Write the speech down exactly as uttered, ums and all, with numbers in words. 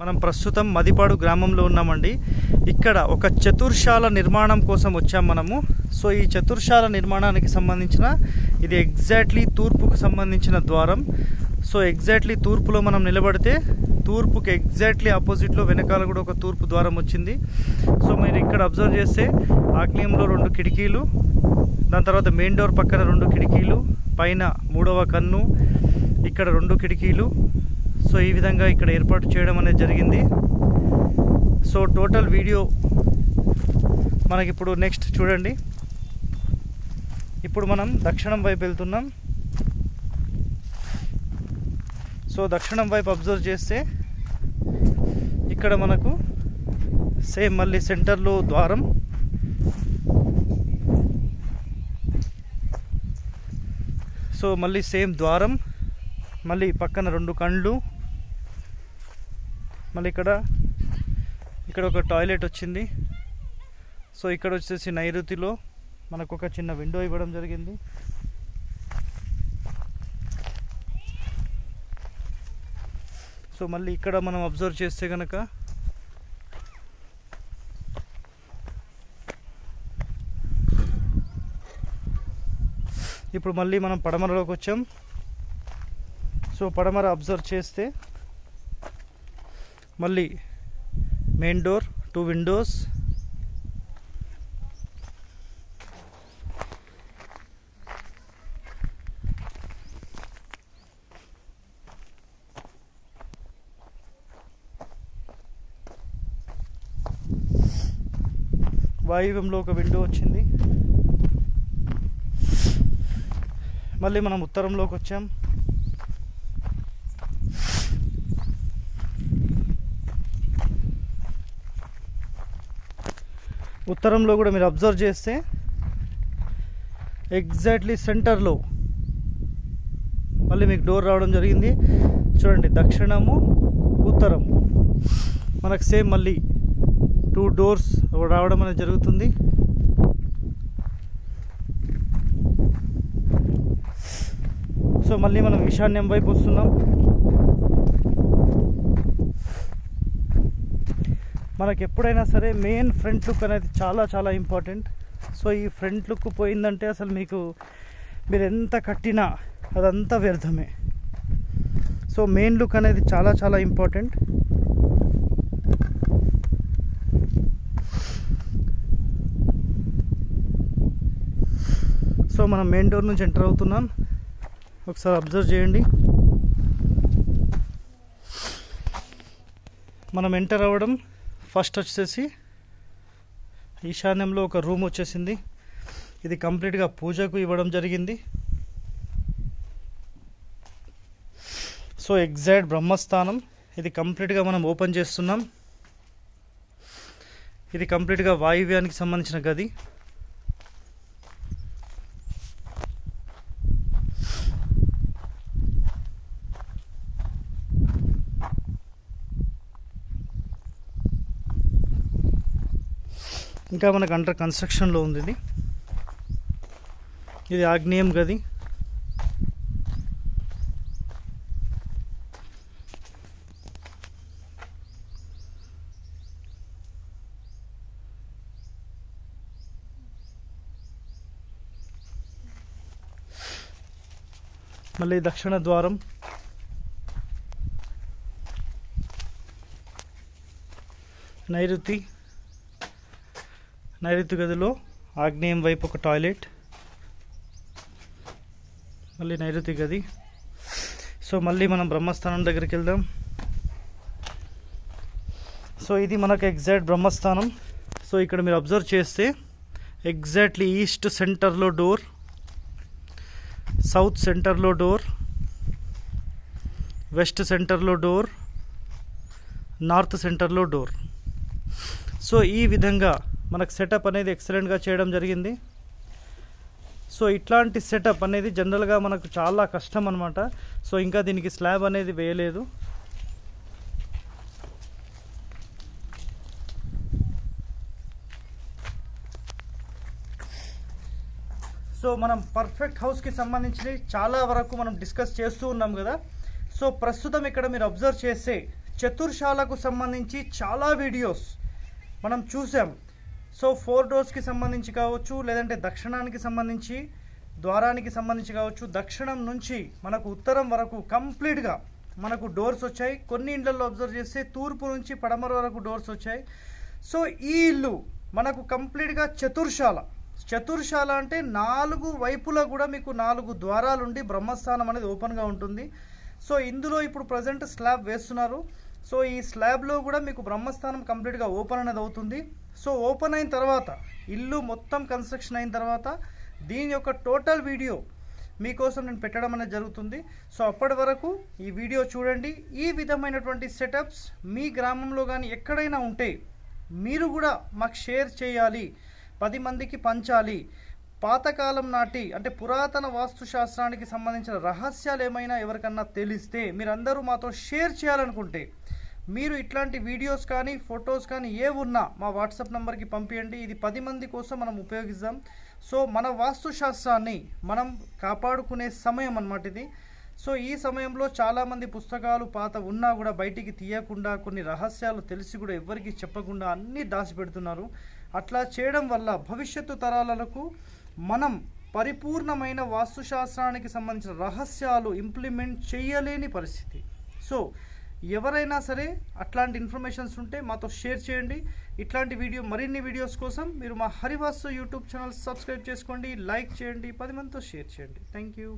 మనం ప్రస్తుతం మదిపాడు గ్రామంలో ఉన్నామండి. ఇక్కడ ఒక చతుర్శాల నిర్మాణం కోసం వచ్చాం మనము. సో ఈ చతుర్శాల నిర్మాణానికి సంబంధించిన ఇది ఎగ్జాక్ట్లీ తూర్పుకు సంబంధించిన ద్వారం. సో ఎగ్జాక్ట్లీ తూర్పులో మనం నిలబడితే తూర్పుకి ఎగ్జాక్ట్లీ ఆపోజిట్లో వెనకాల కూడా ఒక తూర్పు ద్వారం వచ్చింది. సో మీరు ఇక్కడ అబ్జర్వ్ చేస్తే ఆగ్నేయంలో రెండు కిటికీలు, దాని తర్వాత మెయిన్ డోర్ పక్కన రెండు కిటికీలు, పైన మూడవ కన్ను, ఇక్కడ రెండు కిటికీలు. సో ఈ విధంగా ఇక్కడ ఏర్పాటు చేయడం అనేది జరిగింది. సో టోటల్ వీడియో మనకిప్పుడు నెక్స్ట్ చూడండి. ఇప్పుడు మనం దక్షిణం వైపు వెళ్తున్నాం. సో దక్షిణం వైపు అబ్జర్వ్ చేస్తే ఇక్కడ మనకు సేమ్ మళ్ళీ సెంటర్లో ద్వారం. సో మళ్ళీ సేమ్ ద్వారం, మళ్ళీ పక్కన రెండు కండ్లు, మళ్ళీ ఇక్కడ ఇక్కడ ఒక టాయిలెట్ వచ్చింది. సో ఇక్కడ వచ్చేసి నైరుతిలో మనకు ఒక చిన్న విండో ఇవ్వడం జరిగింది. సో మళ్ళీ ఇక్కడ మనం అబ్జర్వ్ చేస్తే కనుక ఇప్పుడు మళ్ళీ మనం పడమరలోకి వచ్చాం. సో పడమర అబ్జర్వ్ చేస్తే మళ్ళీ మెయిన్ డోర్, టూ విండోస్. వాయువ్యంలో ఒక విండో వచ్చింది. మళ్ళీ మనం ఉత్తరంలోకి వచ్చాం. ఉత్తరంలో కూడా మీరు అబ్జర్వ్ చేస్తే ఎగ్జాక్ట్లీ సెంటర్లో మళ్ళీ మీకు డోర్ రావడం జరిగింది. చూడండి, దక్షిణము ఉత్తరం మనకు సేమ్ మళ్ళీ టూ డోర్స్ రావడం అనేది జరుగుతుంది. సో మళ్ళీ మనం ఈశాన్యం వైపు వస్తున్నాం. మనకు ఎప్పుడైనా సరే మెయిన్ ఫ్రంట్ లుక్ అనేది చాలా చాలా ఇంపార్టెంట్. సో ఈ ఫ్రంట్ లుక్ పోయిందంటే అసలు మీకు మీరు ఎంత కట్టినా అదంతా వ్యర్థమే. సో మెయిన్ లుక్ అనేది చాలా చాలా ఇంపార్టెంట్. సో మనం మెయిన్ డోర్ నుంచి ఎంటర్ అవుతున్నాం. ఒకసారి అబ్జర్వ్ చేయండి. మనం ఎంటర్ అవ్వడం ఫస్ట్ వచ్చేసి ఈశాన్యంలో ఒక రూమ్ వచ్చేసింది. ఇది కంప్లీట్గా పూజకు ఇవ్వడం జరిగింది. సో ఎగ్జాక్ట్ బ్రహ్మస్థానం. ఇది కంప్లీట్గా మనం ఓపెన్ చేస్తున్నాం. ఇది కంప్లీట్గా వాయువ్యానికి సంబంధించిన గది. ఇంకా మనకు అండర్ కన్స్ట్రక్షన్లో ఉంది ఇది. ఇది ఆగ్నేయం గది. మళ్ళీ దక్షిణ ద్వారం. నైరుతి నైరుతి గదిలో ఆగ్నేయం వైపు ఒక టాయిలెట్, మళ్ళీ నైరుతి గది. సో మళ్ళీ మనం బ్రహ్మస్థానం దగ్గరికి వెళ్దాం. సో ఇది మనకు ఎగ్జాక్ట్ బ్రహ్మస్థానం. సో ఇక్కడ మీరు అబ్జర్వ్ చేస్తే ఎగ్జాక్ట్లీ ఈస్ట్ సెంటర్లో డోర్, సౌత్ సెంటర్లో డోర్, వెస్ట్ సెంటర్లో డోర్, నార్త్ సెంటర్లో డోర్. సో ఈ విధంగా మనకు సెటప్ అనేది ఎక్సలెంట్గా చేయడం జరిగింది. సో ఇట్లాంటి సెటప్ అనేది జనరల్గా మనకు చాలా కష్టం అనమాట. సో ఇంకా దీనికి స్లాబ్ అనేది వేయలేదు. సో మనం పర్ఫెక్ట్ హౌస్కి సంబంధించి చాలా వరకు మనం డిస్కస్ చేస్తూ ఉన్నాం కదా. సో ప్రస్తుతం ఇక్కడ మీరు అబ్జర్వ్ చేస్తే చతుర్శాలకు సంబంధించి చాలా వీడియోస్ మనం చూసాం. సో ఫోర్ డోర్స్కి సంబంధించి కావచ్చు, లేదంటే దక్షిణానికి సంబంధించి, ద్వారానికి సంబంధించి కావచ్చు, దక్షిణం నుంచి మనకు ఉత్తరం వరకు కంప్లీట్గా మనకు డోర్స్ వచ్చాయి. కొన్ని ఇళ్లలో అబ్జర్వ్ చేస్తే తూర్పు నుంచి పడమర వరకు డోర్స్ వచ్చాయి. సో ఈ ఇల్లు మనకు కంప్లీట్గా చతుర్శాల. చతుర్శాల అంటే నాలుగు వైపులా కూడా మీకు నాలుగు ద్వారాలు ఉండి బ్రహ్మస్థానం అనేది ఓపెన్గా ఉంటుంది. సో ఇందులో ఇప్పుడు ప్రజెంట్ స్లాబ్ వేస్తున్నారు. సో ఈ స్లాబ్లో కూడా మీకు బ్రహ్మస్థానం కంప్లీట్గా ఓపెన్ అనేది అవుతుంది. సో ఓపెన్ అయిన తర్వాత, ఇల్లు మొత్తం కన్స్ట్రక్షన్ అయిన తర్వాత దీని యొక్క టోటల్ వీడియో మీకోసం నేను పెట్టడం అనేది జరుగుతుంది. సో అప్పటి వరకు ఈ వీడియో చూడండి. ఈ విధమైనటువంటి సెటప్స్ మీ గ్రామంలో కానీ ఎక్కడైనా ఉంటే మీరు కూడా మాకు షేర్ చేయాలి, పది మందికి పంచాలి. పాతకాలం నాటి అంటే పురాతన వాస్తుశాస్త్రానికి సంబంధించిన రహస్యాలు ఏమైనా ఎవరికన్నా తెలిస్తే మీరందరూ మాతో షేర్ చేయాలనుకుంటే మీరు ఇట్లాంటి వీడియోస్ కానీ ఫొటోస్ కానీ ఏ ఉన్నా మా వాట్సాప్ నెంబర్కి పంపించండి. ఇది పది మంది కోసం మనం ఉపయోగిద్దాం. సో మన వాస్తుశాస్త్రాన్ని మనం కాపాడుకునే సమయం అన్నమాట ఇది. సో ఈ సమయంలో చాలామంది పుస్తకాలు పాత ఉన్నా కూడా బయటికి తీయకుండా, కొన్ని రహస్యాలు తెలిసి కూడా ఎవరికి చెప్పకుండా అన్నీ దాచిపెడుతున్నారు. అట్లా చేయడం వల్ల భవిష్యత్తు తరాలకు మనం పరిపూర్ణమైన వాస్తుశాస్త్రానికి సంబంధించిన రహస్యాలు ఇంప్లిమెంట్ చేయలేని పరిస్థితి. సో ఎవరైనా సరే అట్లాంటి ఇన్ఫర్మేషన్స్ ఉంటే మాతో షేర్ చేయండి. ఇట్లాంటి వీడియో మరిన్ని వీడియోస్ కోసం మీరు మా హరివాస్తు యూట్యూబ్ ఛానల్ సబ్స్క్రైబ్ చేసుకోండి, లైక్ చేయండి, పది మందితో షేర్ చేయండి. Thank you.